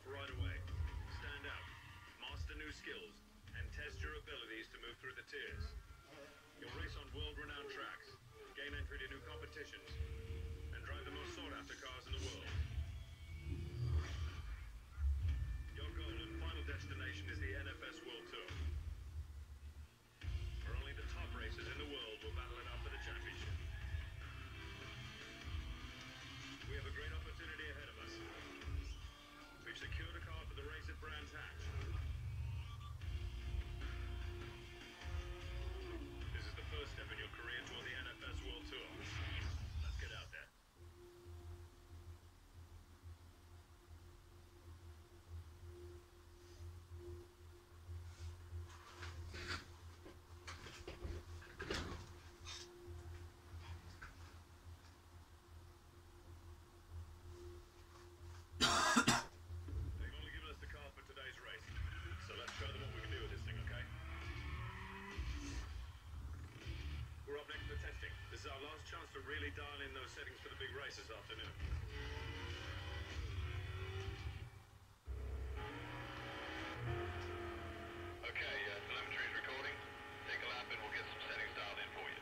yourself right away. Stand out, master new skills, and test your abilities to move through the tiers. You'll race on world-renowned tracks, gain entry to new competitions, and drive the most sought-after cars in the world. Your goal and final destination is the NFS World Tour, where only the top racers in the world will battle it out for the championship. We have a great opportunity ahead of us. We've secured a car for the race at Brands Hatch. This is the first step in your career toward the NFS World Tour. Let's get out there. This is our last chance to really dial in those settings for the big race this afternoon. Okay, telemetry is recording. Take a lap and we'll get some settings dialed in for you.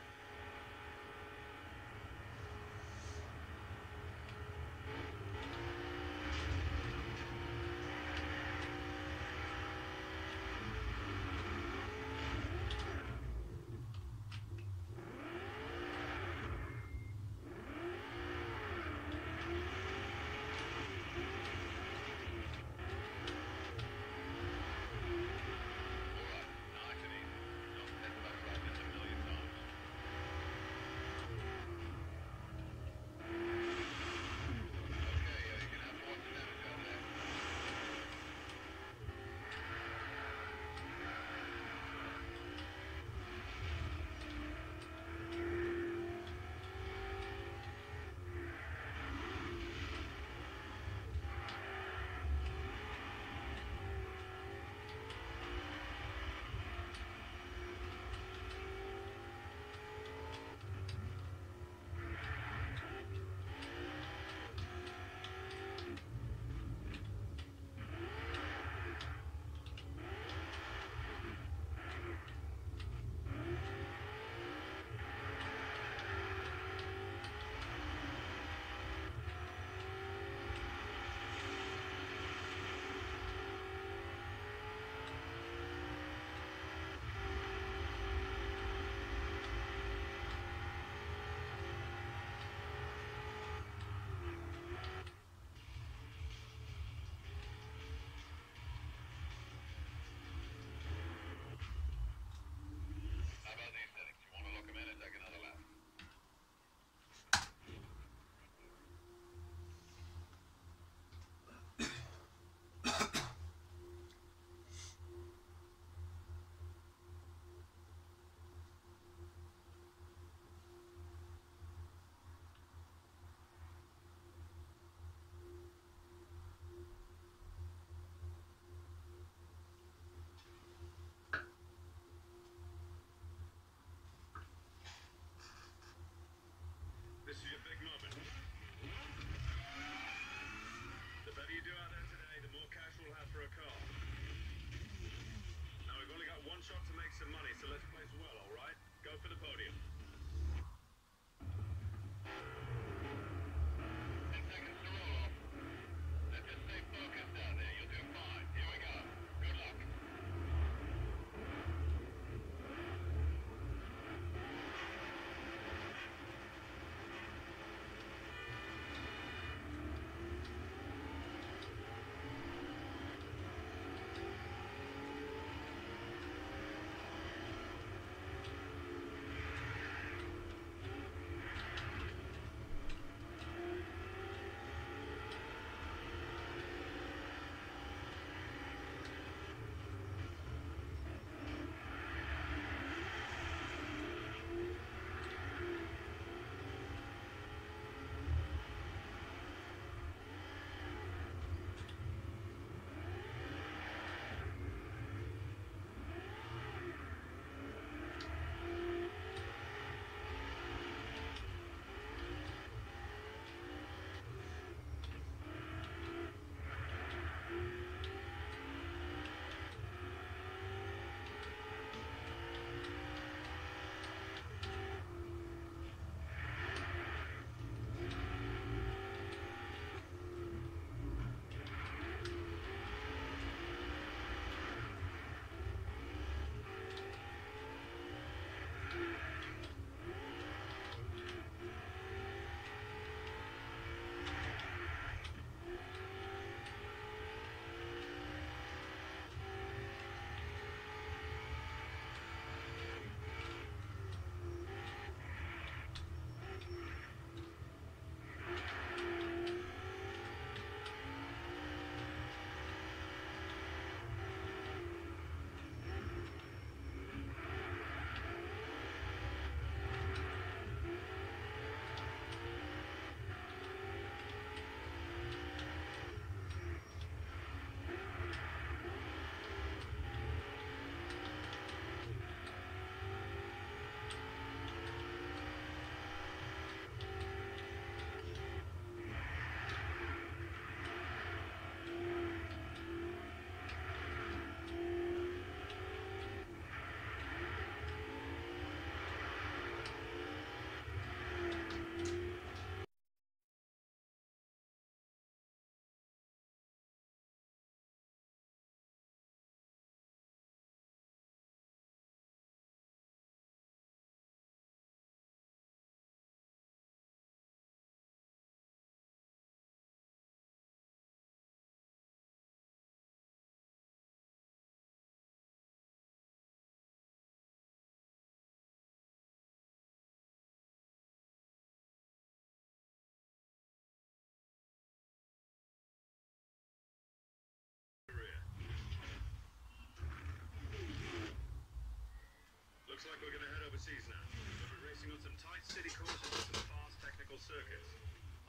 city courses with some fast technical circuits.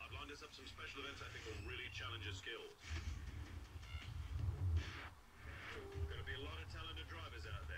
I've lined us up some special events I think will really challenge your skills. Going to be a lot of talented drivers out there.